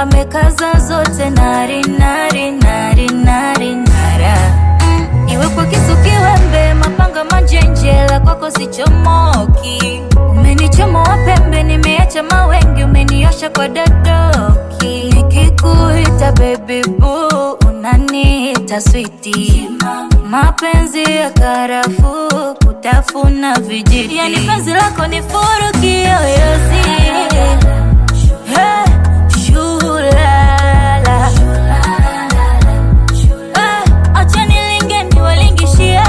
amekaza zote nari nari nari nari nara. Iwe kwa kisu kiwembe, mapanga manjenjela kwako sichomoki. Umenichomoa pembe, nimeacha mawengi, umeniosha kwa dadoki. Nikikuita baby boo, unaniita sweetie. Mapenzi ya karafu, kutafuna vijiti. Yani penzi lako ni furu kiyoyozi. Hey, shulala. Acha nilinge ni walingishie.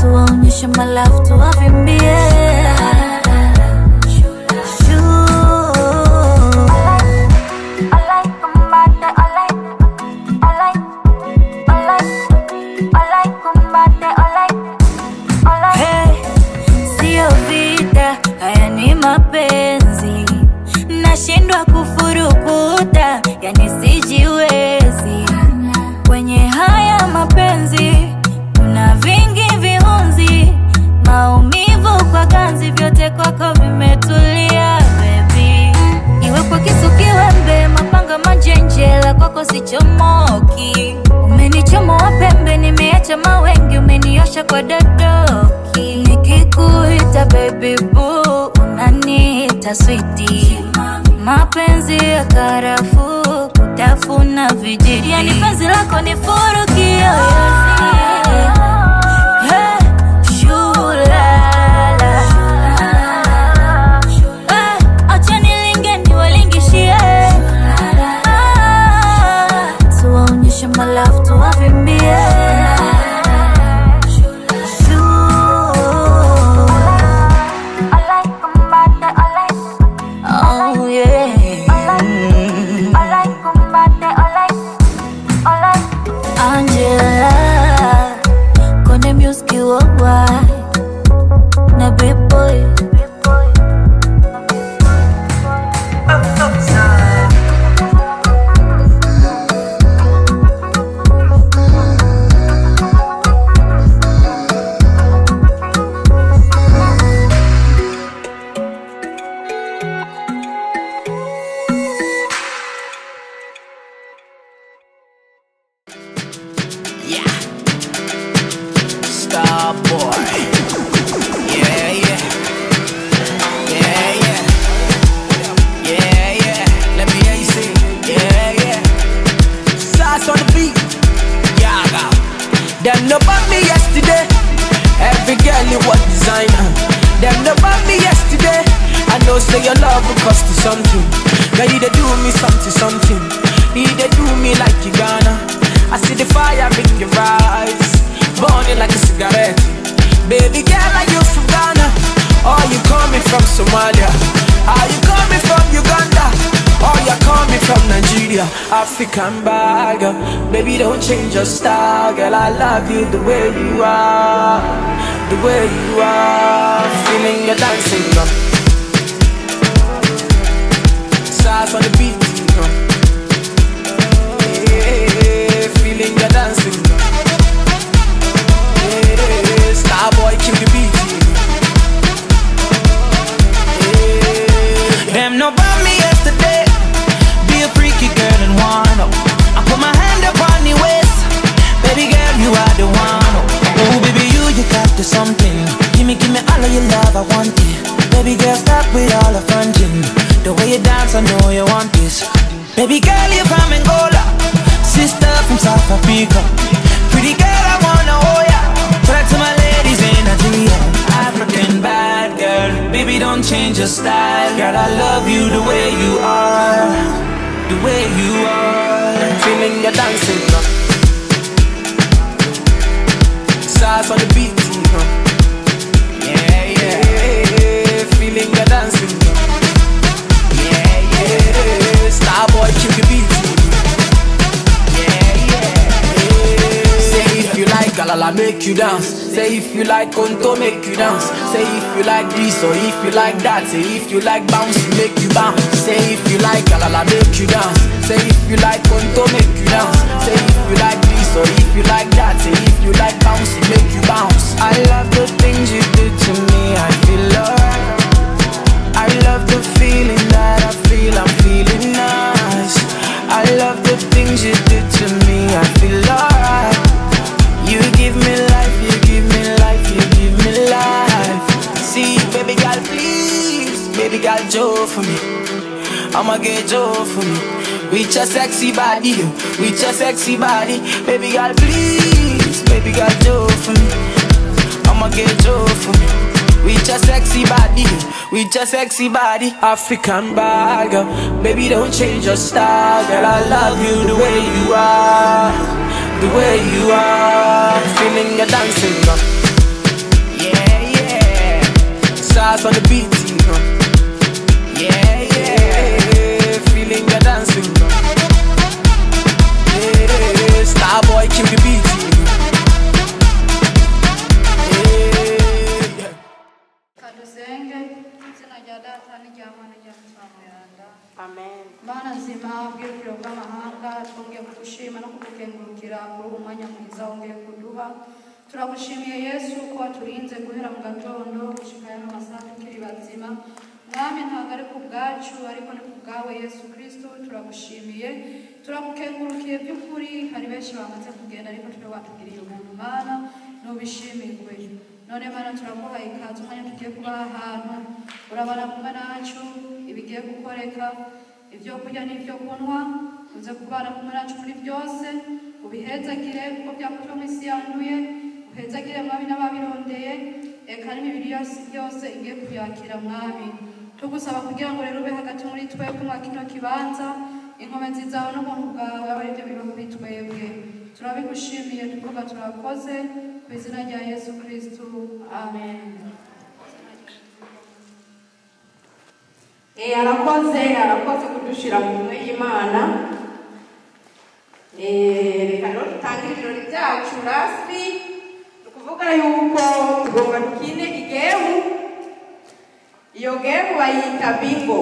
Tuwaonyeshe malafu tuwavimbie. Kwako vimetulia baby. Iwe kwa kisu kiwembe, mapanga manjenjela kwako sichomoki. Umenichomoa pembe, nimeacha mawengi, umeniosha kwa dadoki. Nikikuita baby boo, unaniita sweetie. Mapenzi ya karafu, kutafuna vijiti. Yani penzi lako ni furu kiyoyozi. African bag, baby, don't change your style, girl. I love you the way you are, the way you are. Feeling your dancing up, size on the beat, up. Yeah, feeling your dancing up. Yeah, star boy, keep the beat. Yeah. Them no bother me yesterday. Girl and one up, I put my hand up on your waist. Baby girl, you are the one up. Oh baby, you got to something. Give me all of your love, I want it. Baby girl, stop with all the fronting. The way you dance, I know you want this. Baby girl, you're from Angola, sister from South Africa. Pretty girl, I wanna hold ya. Talk to my ladies in Nigeria. African bad girl, baby, don't change your style. Girl, I love you the way you are, the way you are. Feeling your dancing up, size on the beat, huh? Yeah, yeah. Feeling your dancing up, yeah, yeah. Star boy, keep the beat, yeah, yeah. Say if you like galala, make you dance. Say if you like konto, make you dance. Say if you like this or if you like that. Say if you like bounce, make you bounce. Say if you like galala, make you dance. Say if you like konto, make you dance. Say if you like this or if you like that. Say if you like bounce, make you bounce. I love the things you do to me, I feel alright. I love the feeling that I feel. for me. I'ma get Joe for me. With your sexy body, yo. With your sexy body. Baby girl, please. Baby girl, Joe for me. I'ma get Joe for me. With your sexy body, yo. With your sexy body. African bad girl. Baby, don't change your style, girl. I love you the way you are. The way you are. Feeling your dancing, girl. Stars on the beat, you know. Yeah, yeah, feeling your dancing, you know. Yeah, star boy keep the beat, you know. Yeah. Amen. Mana zima ungekuwa kama hanga, tungekushima na kukutengukia kwa umanya mwiza ungekuduha. Turakushimiye Yesu kwa turinze guhera mu gatondo gushikaya mu masaha kiri bazima mwami ntago ari ku bwacu ariko ni ku bwawe Yesu Kristo turakushimiye turakukengurukiye by'ukuri hari benshi bamaze kugenda ariko twe batugiriye ubuntu Mana nubishimirwe none Mana turakuhaye ikaze umwanya tugiye kuba ahantu urabara kumwe nacu ibigiye gukoreka ibyo kurya n'ibyo kunywa uze kubara kumwe nacu kuri byose ubihezagire kuko byakutuye mu isi yanduye Hezagire mwami n'ababirondeye ekari mibiri yose ingiye kuyakira mwami tugusaba kugira ngo rero ube hagati muri twebwe mu kino kibanza inkome nziza n'umuntu bwawe abarite biro muri twebwe turabigushimiye tuvuga turakoze ku izina rya Yesu Kristo amen arakoze kudushira mu nwe y'Imana reka rero tangire ibirori byacu rasmi Vuga yuko tugonga tukine igemu iyo gemu bayita bingo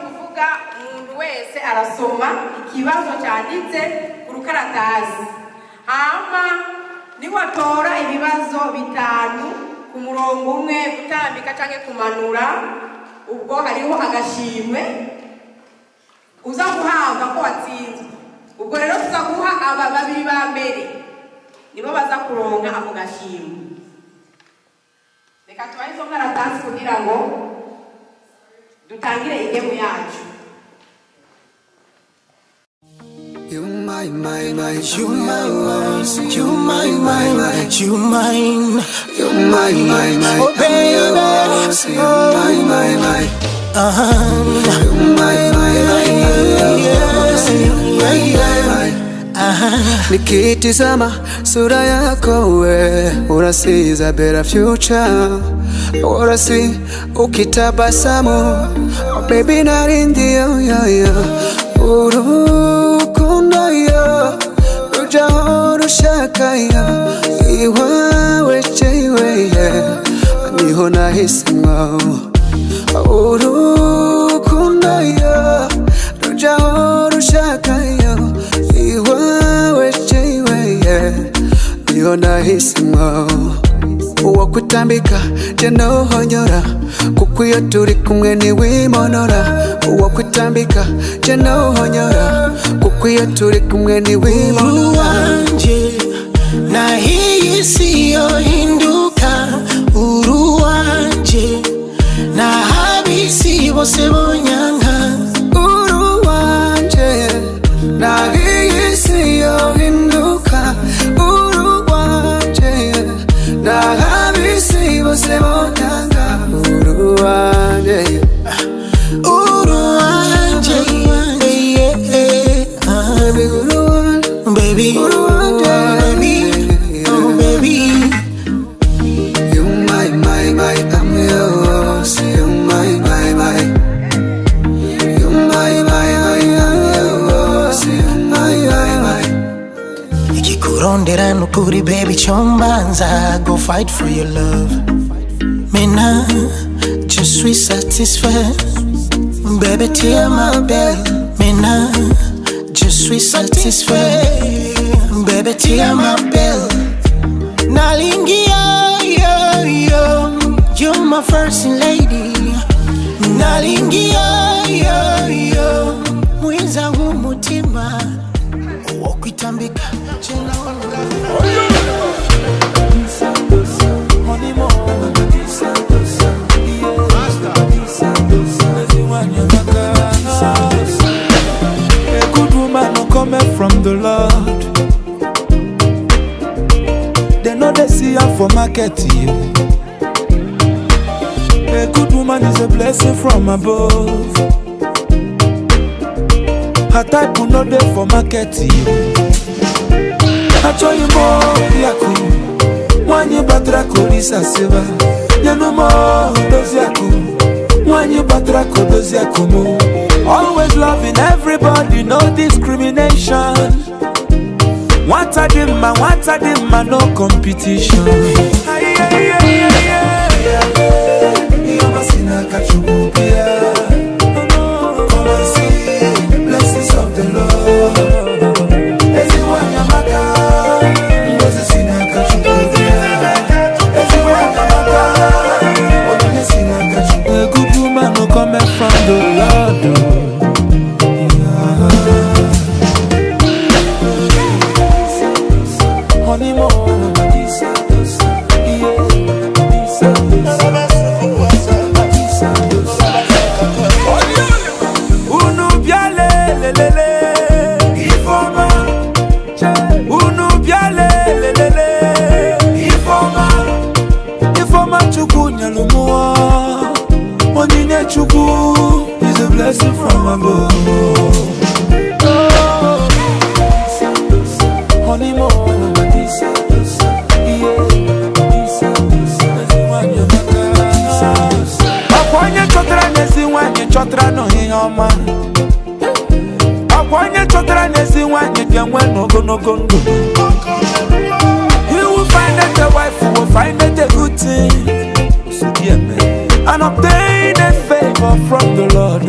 kuvuga umuntu wese arasoma ikibazo cyanditse ku rukaratasi hama ni watora ibibazo bitanu ku murongo umwe gutambika cyangwa kumanura ubwo hariho agashimwe uza guhabwa ko watsinze ubwo rero tuzaguha aba babiri ba mbere nibo baza kuronga ako gashimwe reka twaye zo karatasi kugira ngo dutangire igemu yacu You mine, mine, mine, you mine, you mine, mine, mine, you mine, you mine, mine, mine, oh baby, oh mine, mine, mine, you mine, mine, mine, you mine, mine. Nikitizama sura yako we Urasi is a better future Urasi ukitabasamu Oh baby narindi yo Urukunda yo Ujahorushaka yo Iwawe chewe Niho nahisimo Urukunda yo Ujahorushaka yo Niona hisimo Uwa kutambika jeno honyora Kukuyo turi kumwe ni wimonora Uwa kutambika jeno honyora Kukuyo turi kumwe ni wimonora Uruwanje na hii siyo hinduka Uruwanje na habisi bosebo nyanga Uruwanje na hii siyo hinduka Uruwanje baby, oh baby, you my, my, my, I'm yours, you my, my, my, you my, my, my, I'm yours, you my, my, my. Ikikurondera nukuri baby chombanza, go fight for your love. Now, je suis satisfait Baby, tear my belle Maintenant, je suis satisfait Baby, tear my belle Nalingia, yo, yo You're my first lady Nalingia, yo, yo Mwiza umutima Uwokitambika Jena wala Money more from the Lord. They know they see her for marketing. A good woman is a blessing from above. Her type will not there for marketing. Achoyi mo yaku, wanyi batra kolisa seva. Yanu mo dozi yaku, wanyi batra kodozi yaku mo. Always loving everybody, no discrimination. Wanta dima, no competition. Yomasina kachubia. Come and see the blessings of the Lord. Chuku is a blessing from above. Honey, more than a decent. He will find that the wife will find that the good thing and obtain favor from the Lord.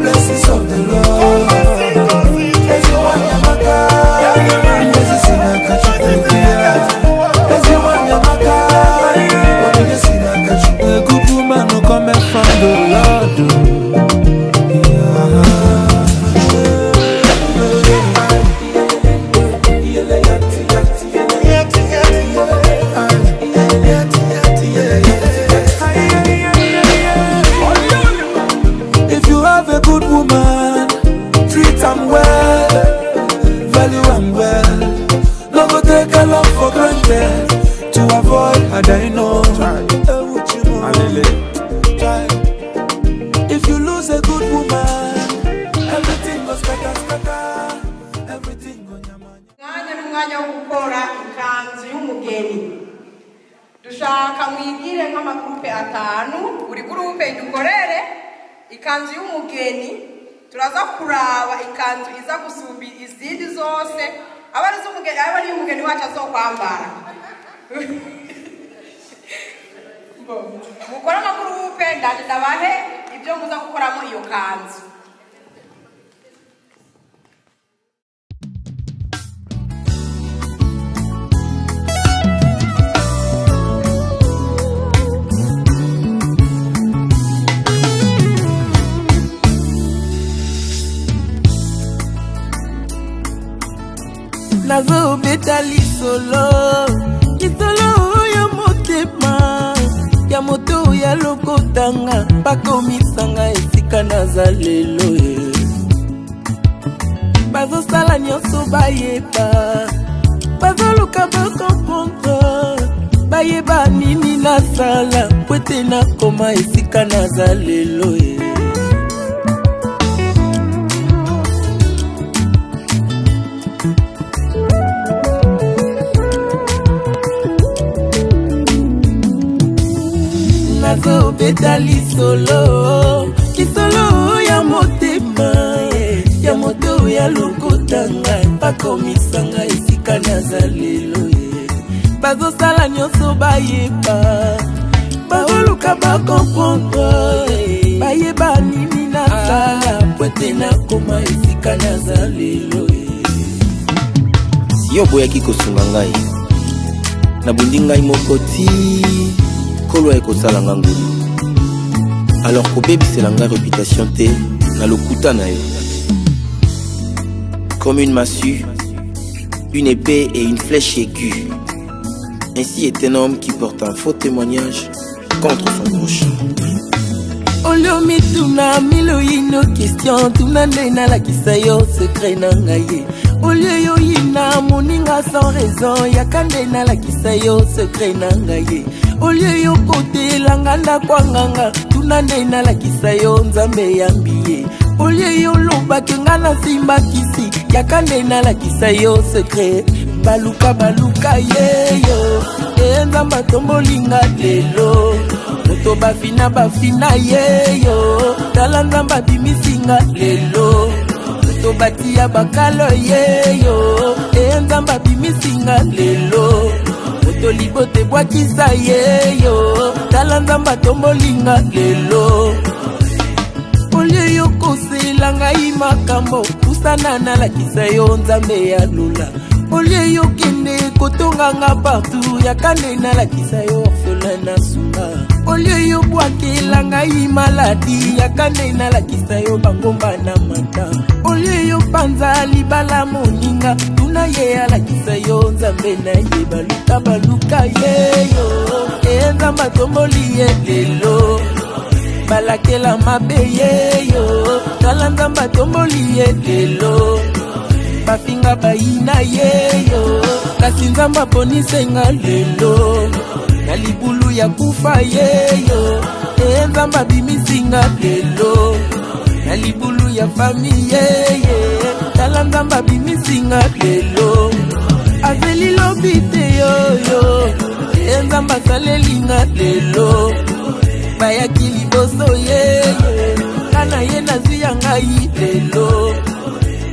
Blessings of the Lord. A good woman who comes from the Lord. If you lose a good woman, everything goes scatter, scatter. Everything goes nyamanya. Ngaja ngaja ukora ikanzu y'umugeni. Dushaka mwigire kama grupe atanu, uri grupe idukorere ikanzu y'umugeni. Turaza kuraba ikanzu iza gusumba izindi zose. Abari z'umugeni, abari y'umugeni wacu azokwambara. Mukora magrupe ndabahe. Yo muza gukora muri iyo kanzu. Nazo betali solo, kitolo yo motema. Ya moto ya lokotanga bakomisanga esika nazalelo ye bazosala nyonso bayeba bazoluka bakomprendre bayeba nini nasala po ete nakoma esika nazalelo ye Nazo betali solo kitolo ya motema ya moto ya lokotanga bakomisanga esika nazalelo ye bazosala nyonso bayeba baoluka bakomprendre bayeba nini nasala po ete nakoma esika nazalelo ye siyo boyaki kosunga ngai nabundi ngai moko ti alors qu'au bébé c'est la réputation T na lokuta na yo. Comme une massue, une épée et une flèche aiguë. Ainsi est un homme qui porte un faux témoignage contre son prochain. Olomi tuna miloyino question tuna ndena la kisayo secret nangaye. Olio yoyina moninga sans raison yakandena la kisayo secret nangaye. Olio yo kote langanda kwanganga tuna ndena la kisayo nzambe yambiye. Olio yo loba kengana simba kisi yakandena la kisayo secret baluka baluka yeyo. Nzamba tombolinga lelo moto bafina yeyo. Tala nzamba bimisinga lelo moto batia bakalo yeyo. Nzamba bimisinga lelo moto libote bwakisa yeyo. Tala nzamba tombolinga lelo olye yo kosela ngai makambo kusana na lakisa yo nzambe ya lula. Olye yo kende kotonga nga partout yakane na lakisa yo orphelin na suma. Olye yo bwakela ngai maladi yakane na lakisa yo bangomba na mata. Olye yo panza libala moninga tuna ye alakisa yo nzambe na ye baluka baluka yeyo. Nzamba tomboli ye lelo balakela mabe yeyo. Tala nzamba tomboli ye lelo bafinga baina yeyo. Kasi nzamba ponisenga lelo na libulu ya kufa yeyo. Nzamba bimisinga lelo na libulu ya fami yeye. Tala nzamba bimisinga lelo azeli lobite yoyo. Nzamba salelinga lelo bayaki liboso yeye. Kana ye nazuya ngai lelo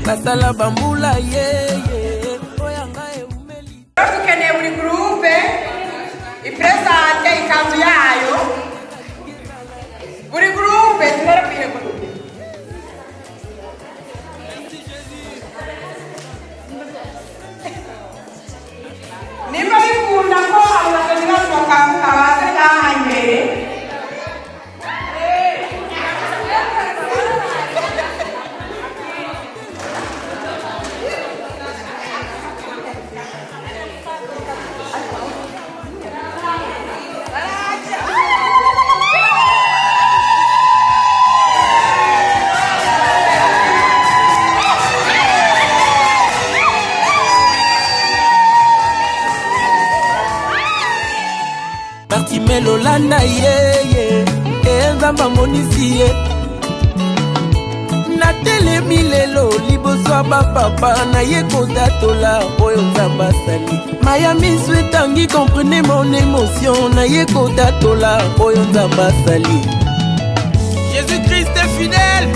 basala bambula yeye. Oyangae umeli tuke ne muri grupe ipresa ate ikazu yayo muri grupe terapia grupe nimba bikunda ko abatanira kwakamba bazahangere. Lolanda yeye, nzamba monisi ye. Na tele milelo libozwa ba papa na ye koda tola oyo nzamba sali. Miami souhaitangi comprenez mon émotion na ye koda tola oyo nzamba sali. Jésus Christ est fidèle.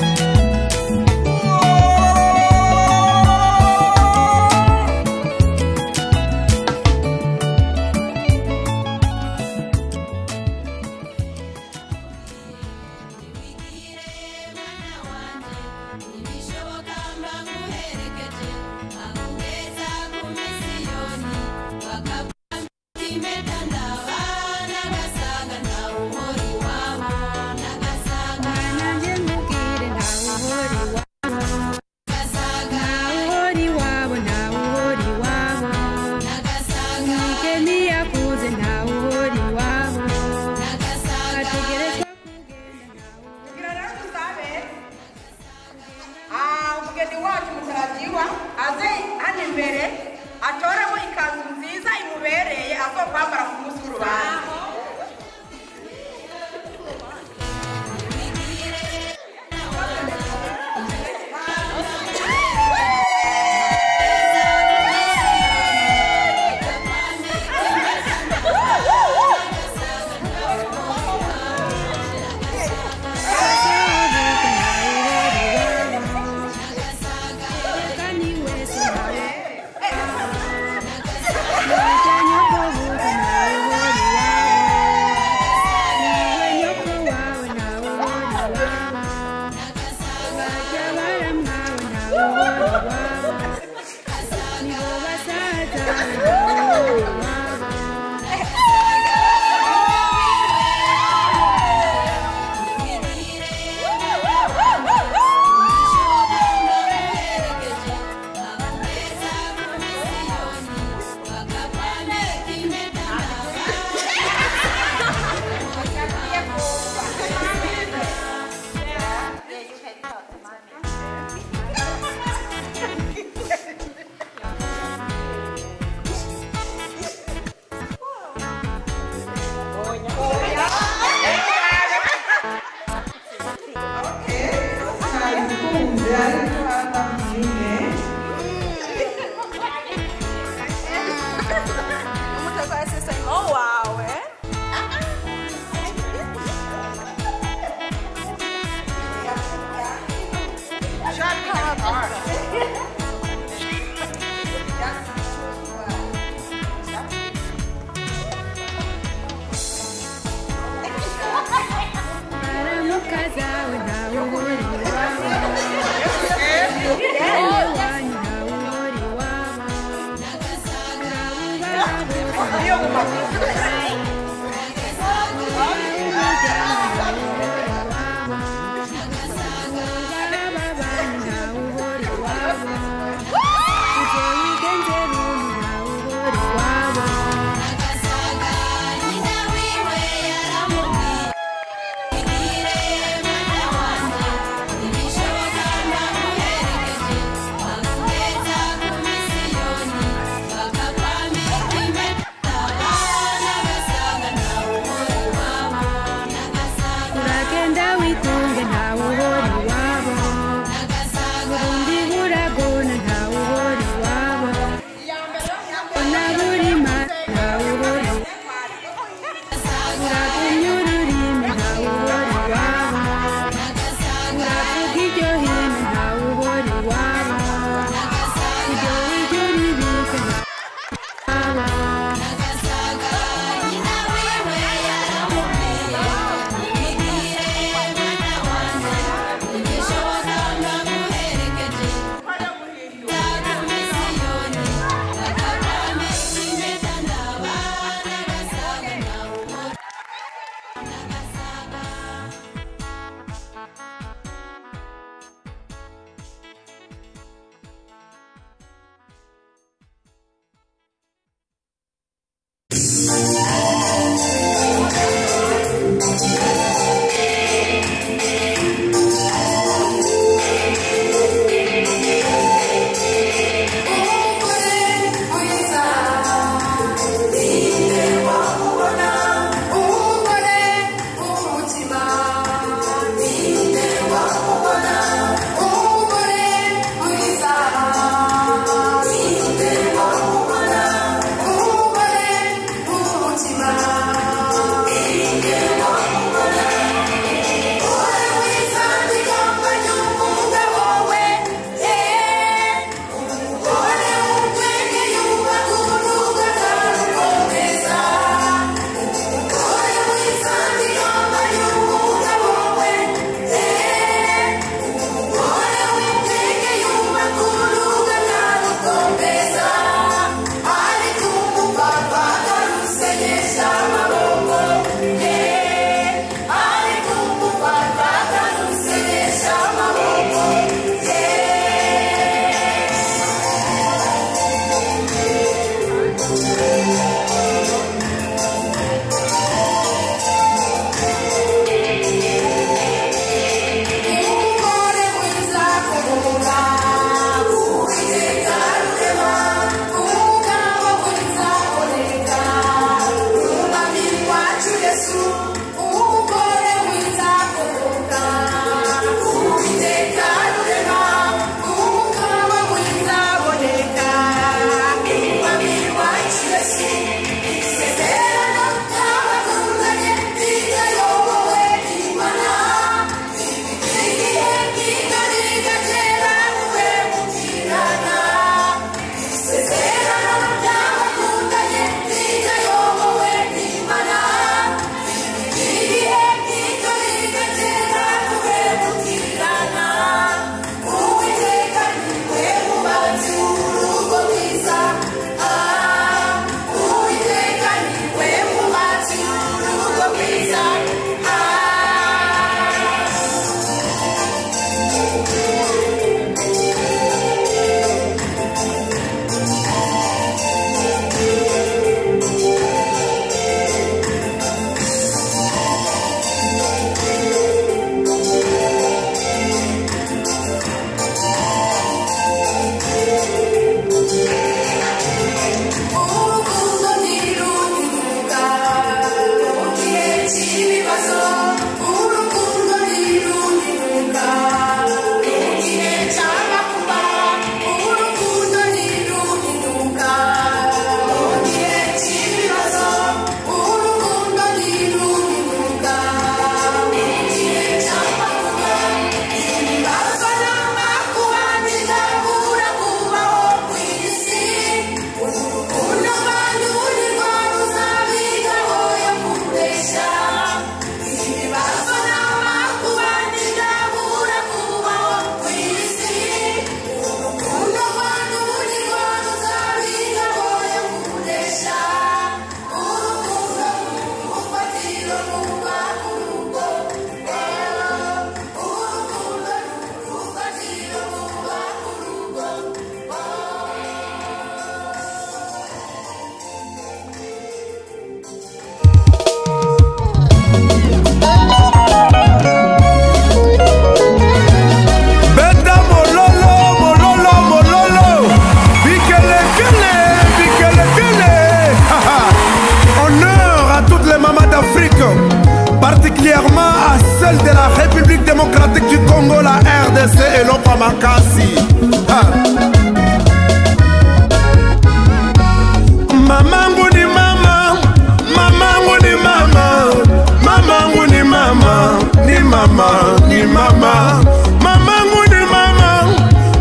ni mama, mamangu ni mama,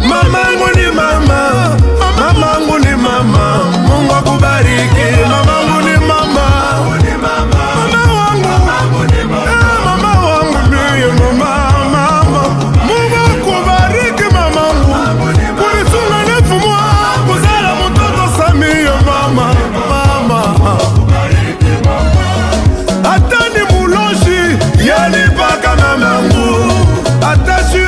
mamangu ni mama, mamangu ni mama, Mungu akubariki mamangu ni mama, mamangu ni mama, Mungu akubariki mamangu, kulitunga nifumua, kuzala mtoto Samia mama, mama. Atani muloshi, yali baka mamangu, atashi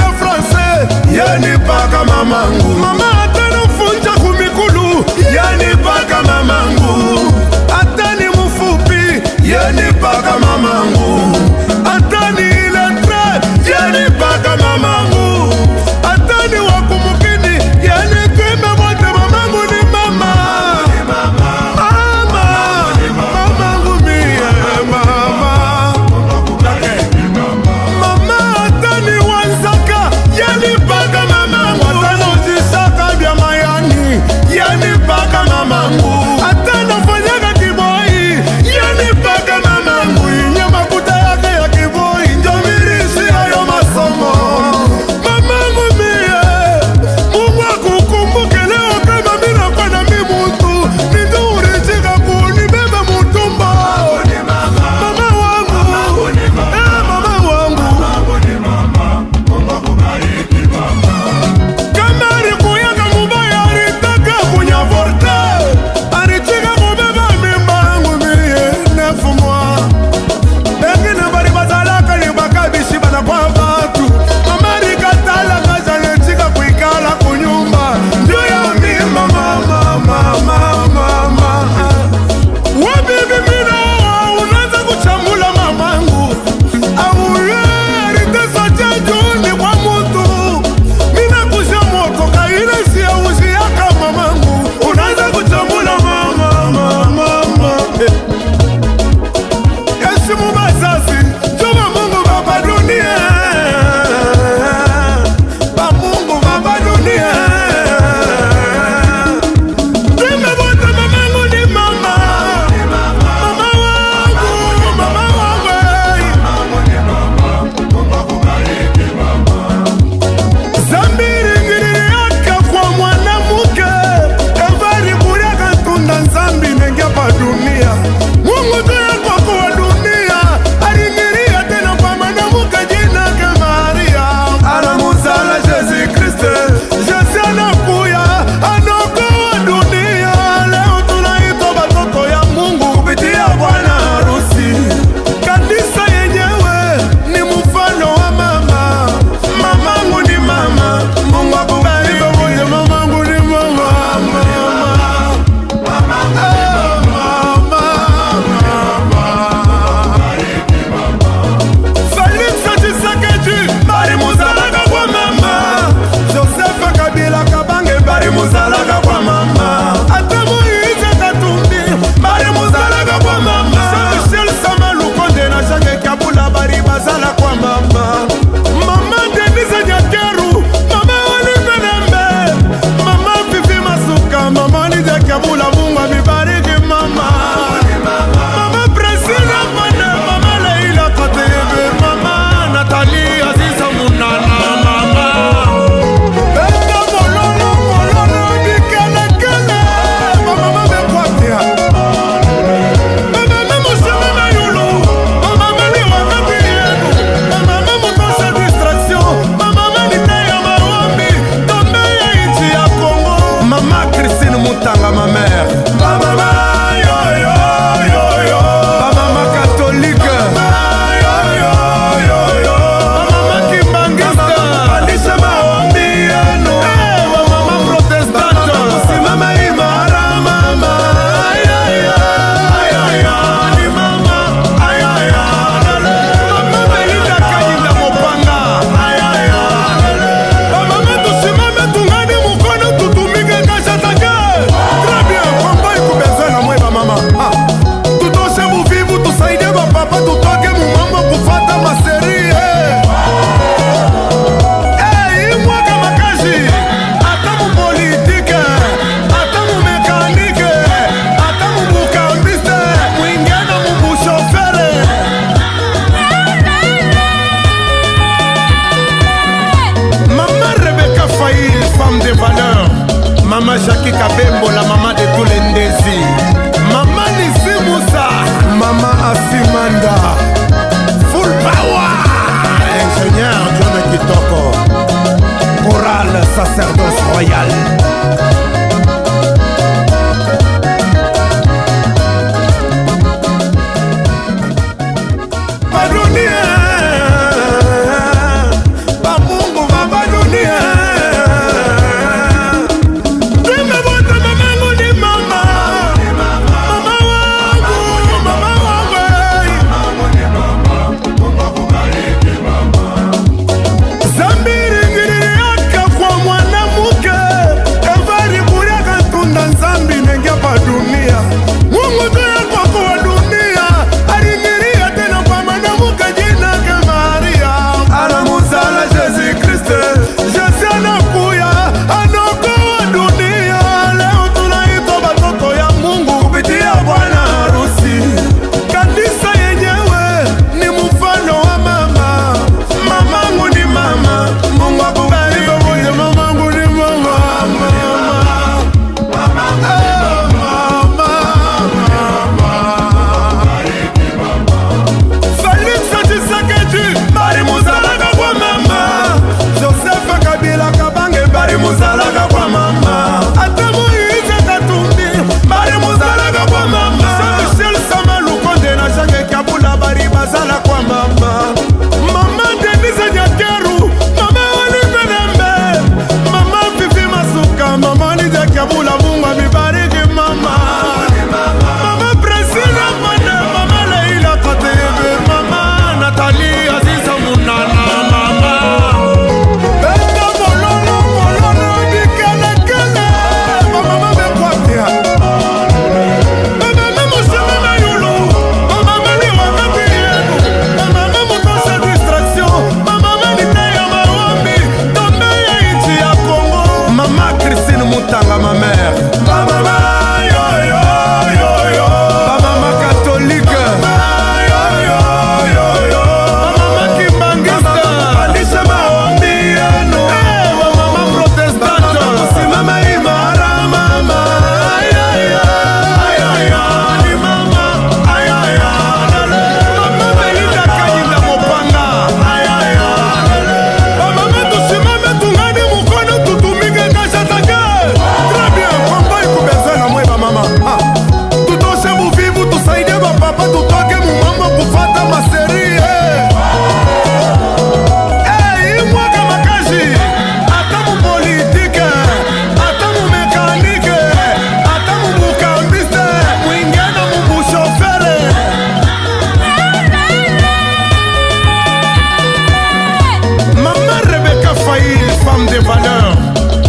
maman Jackie Kabembo, la maman de tous les ndésis. Maman Nissi Moussa, maman Asimanda, full power. Ingénieur John Kitoko, chorale sacerdoce royale.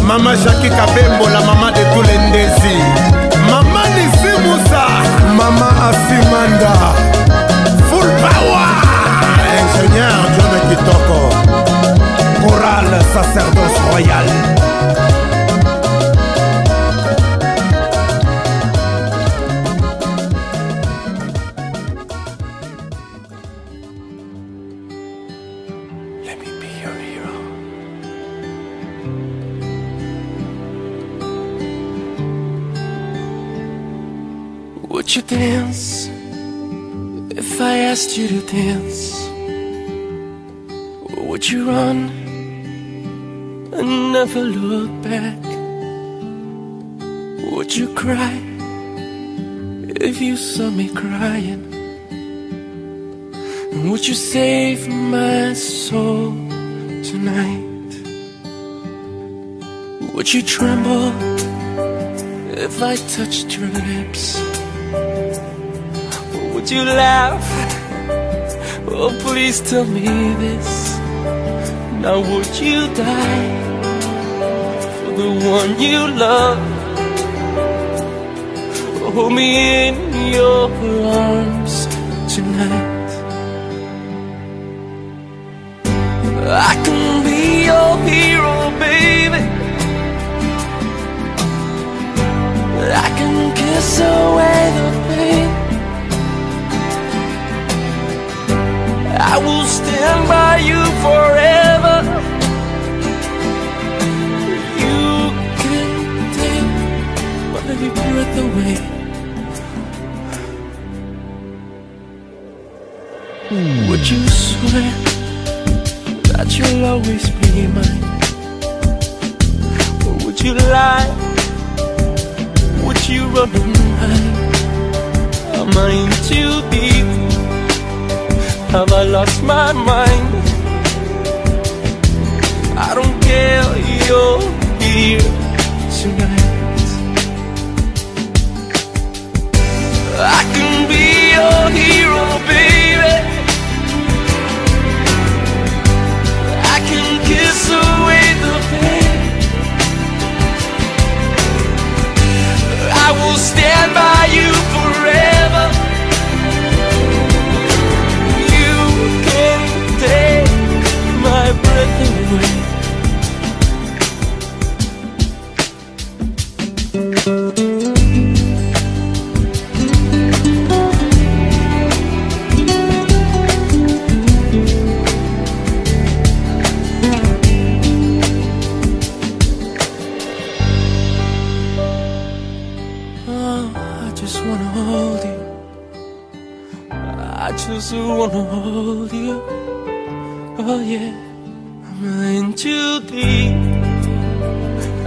Maman Jackie Kabembo, la maman de tous les ndésis. Maman Nissi Moussa, maman Asimanda, full power. Ingénieur John Kitoko, chorale sacerdoce royale. Would you dance if I asked you to dance? Or would you run and never look back? Would you cry if you saw me crying? And would you save my soul tonight? Would you tremble if I touched your lips? Would you laugh? Oh, please tell me this. Now would you die for the one you love? Hold me in your arms tonight. I can be your hero, baby. I can kiss away the pain. I will stand by you forever. You can take will always be mine. Or would you lie? Would you run and hide? Am I in too deep? Have I lost my mind? I don't care, you're here tonight. I can be your hero, baby. I can kiss away the pain. I will stand by you forever. You can take my breath away.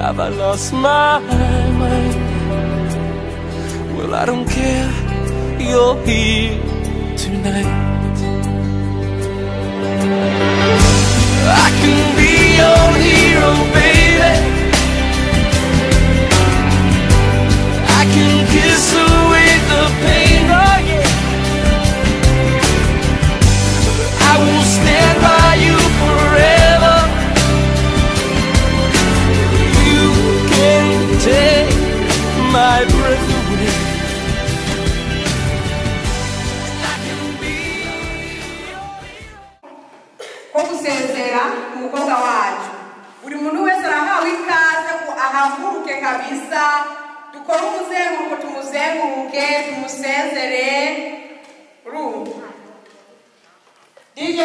Have I lost my mind? Well, I don't care, you're here tonight. I can be your hero, baby. I can kiss away the pain, oh yeah. I will stand by you forever. Take my breath away. I can be Kukusenzera kukosa watu. Uri muntu wese arahawe ikaze ku ahavuruke kabisa. Dukora umuzenguruko tumuzenguruke tumusezere. Ru. DJ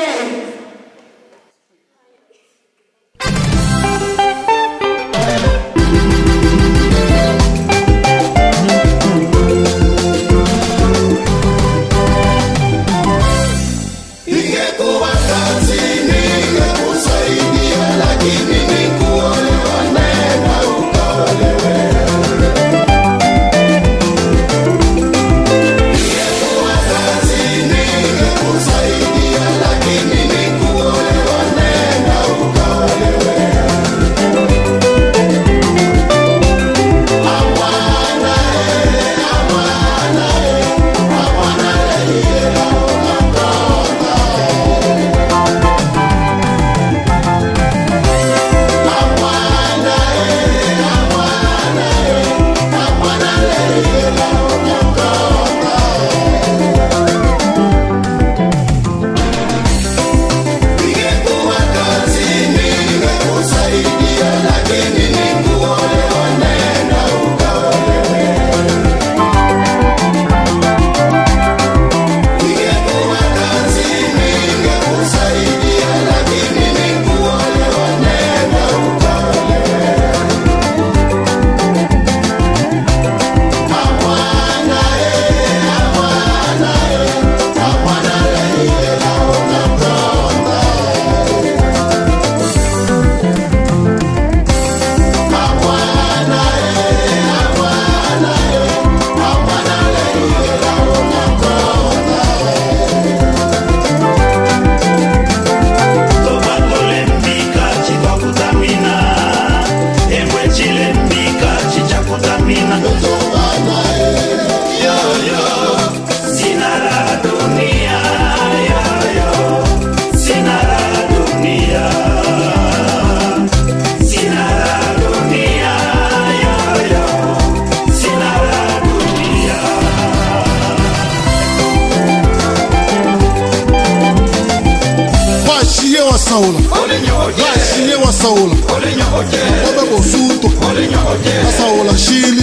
Chile,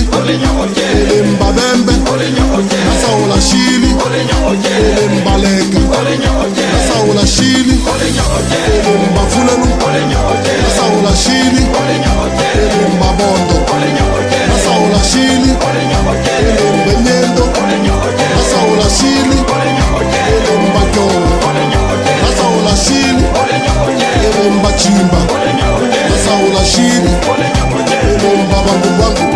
chimba sasa unashiri baba wangu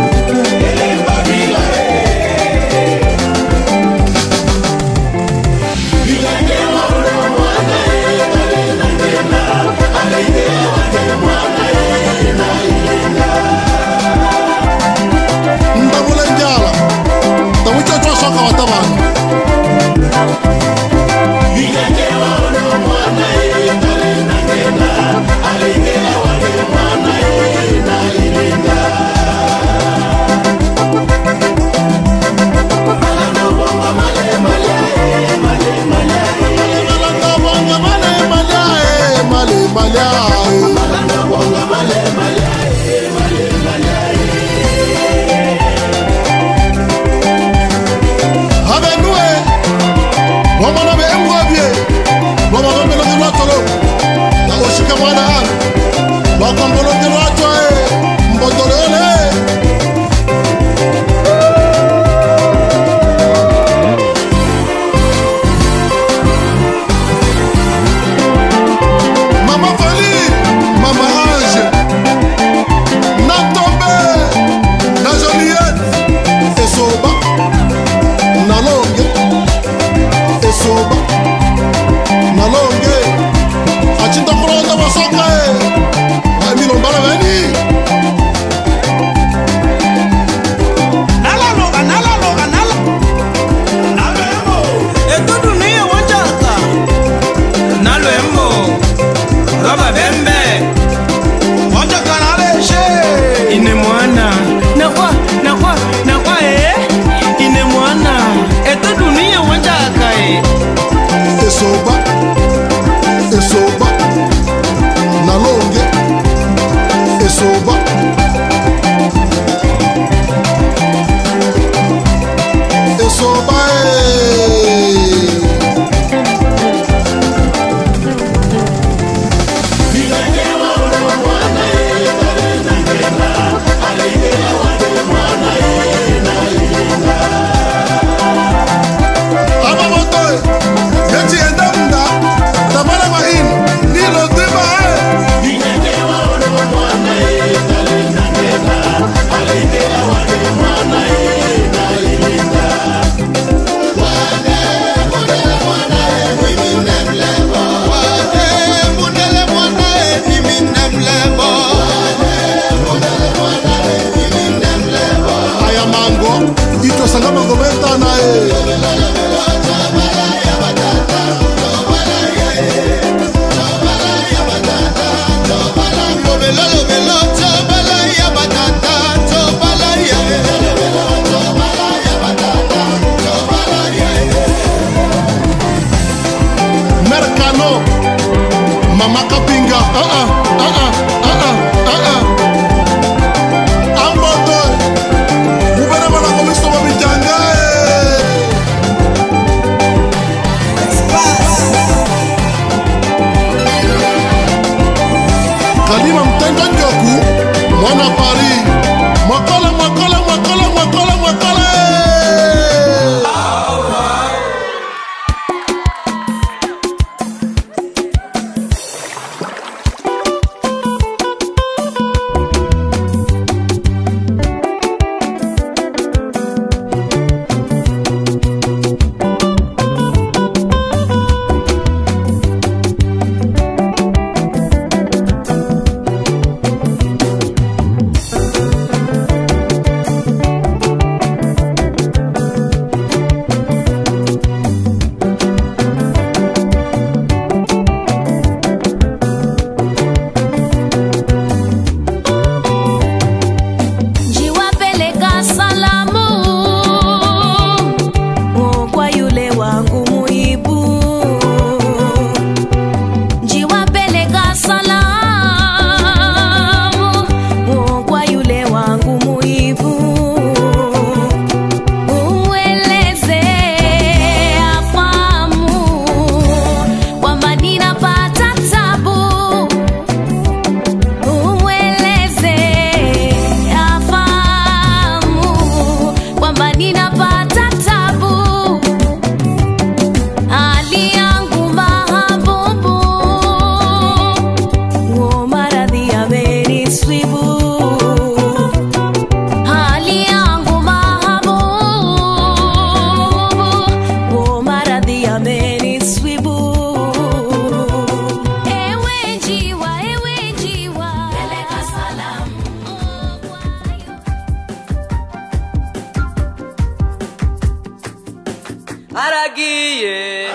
agiye.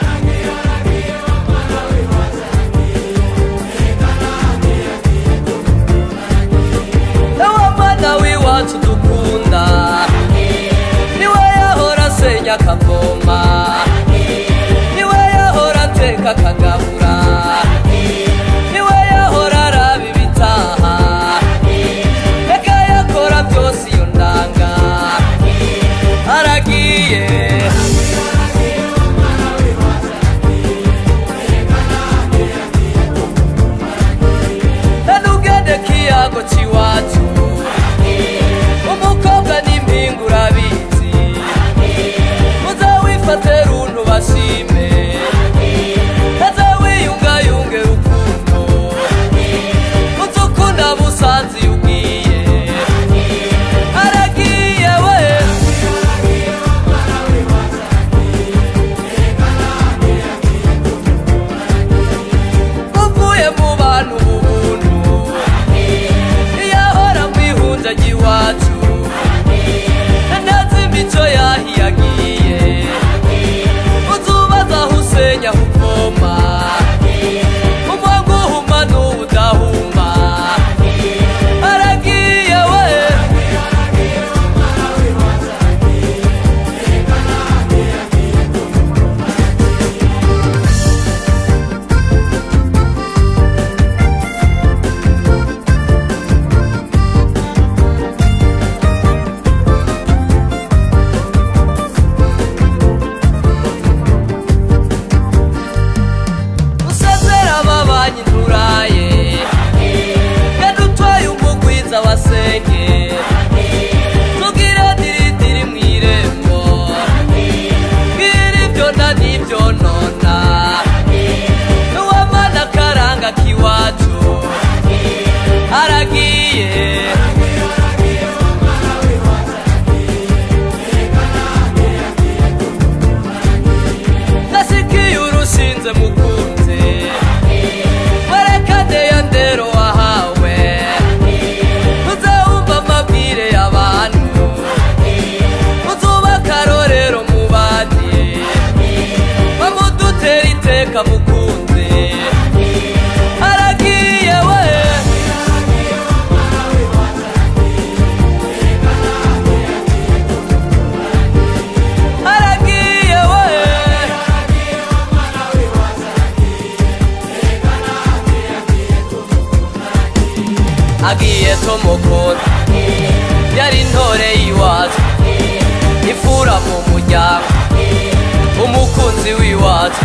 Wamana w'iwacu dukunda, niwe yahora asenya akavoma, niwe yahora ateka akagabura, niwe yahora araba ibitaha, eka yakora byose iyo ndanga. Aragiye. Agiye Tomokora yari intore y'iwacu, ifura mu muryango, umukunzi w'iwacu.